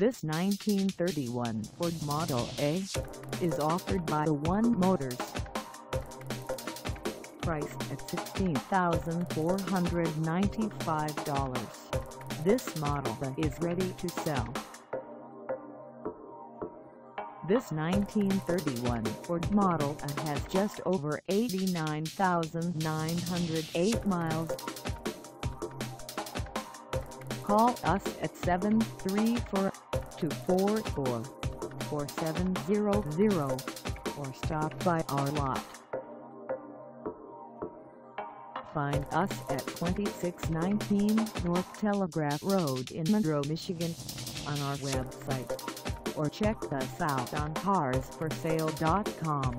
This 1931 Ford Model A is offered by A 1 Motors. Priced at $16,495, this Model A is ready to sell. This 1931 Ford Model A has just over 89,908 miles. Call us at 734-244-4700 or stop by our lot. Find us at 2619 North Telegraph Road in Monroe, Michigan on our website, or check us out on carsforsale.com.